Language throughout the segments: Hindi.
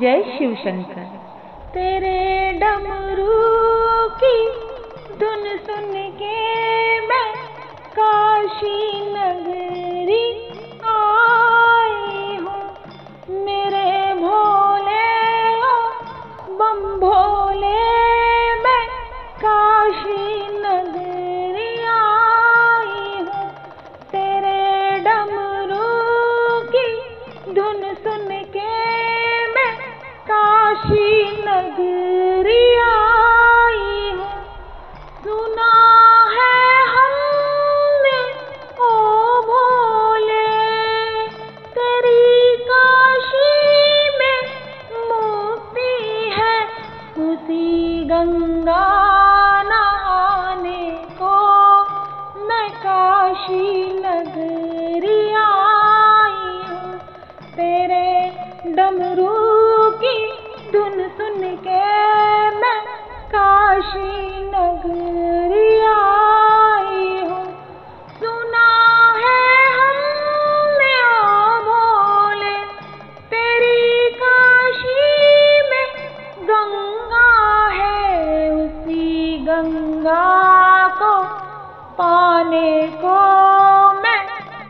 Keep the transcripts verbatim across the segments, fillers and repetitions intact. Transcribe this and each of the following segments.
जय शिव शंकर। तेरे डमरू की धुन सुन के मैं काशी नगरी आई हूँ। मेरे भोले ओ बम भोले मैं काशी नगरी आई हूँ। तेरे डमरू की धुन सुन के मैं काशी नगरी आई हूँ। सुना है हमने ओ भोले तेरी काशी में मुक्ति है। उसी गंगा नहाने को मैं काशी नगरी आई हूँ। तेरे डमरू की धुन सुन के मैं काशी नगरी आई हूँ। सुना है हमने ओ भोले तेरी काशी में गंगा है। उसी गंगा को पाने को मैं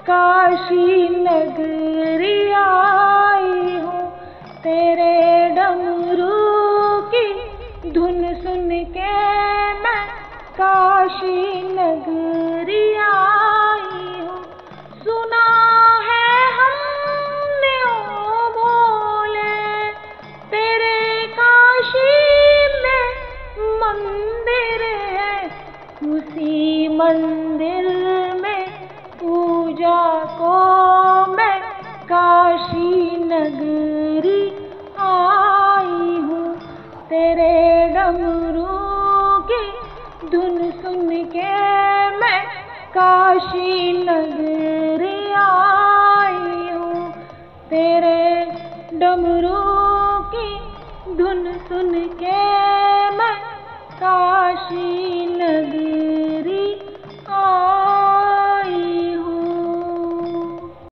काशी नगरी आई हूँ। तेरे डमरू की धुन सुन के मैं काशी नगरी आई हूँ। सुना है हमने ओ भोले तेरे काशी में मंदिर है। उसी मंदिर में पूजा को मैं काशी नगरी आई हूँ। तेरे डमरू की धुन सुन के मैं काशी नगरी आई हूँ। तेरे डमरू की धुन सुन के मैं काशी